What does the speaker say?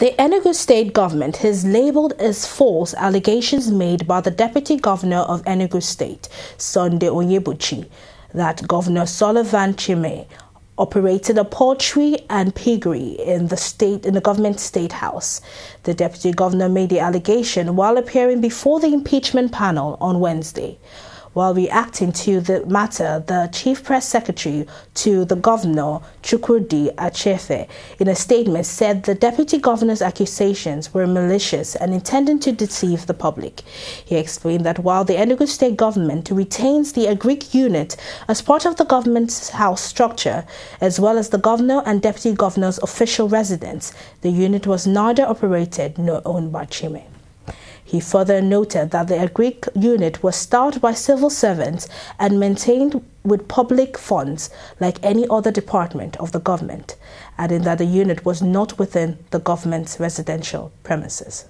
The Enugu State government has labelled as false allegations made by the Deputy Governor of Enugu State, Sunday Onyebuchi, that Governor Sullivan Chime operated a poultry and piggery in the government state house. The deputy governor made the allegation while appearing before the impeachment panel on Wednesday. While reacting to the matter, the chief press secretary to the governor, Chukwudi Achife, in a statement said the deputy governor's accusations were malicious and intended to deceive the public. He explained that while the Enugu State government retains the Agric unit as part of the government's house structure, as well as the governor and deputy governor's official residence, the unit was neither operated nor owned by Chime. He further noted that the Agric unit was staffed by civil servants and maintained with public funds like any other department of the government, adding that the unit was not within the government's residential premises.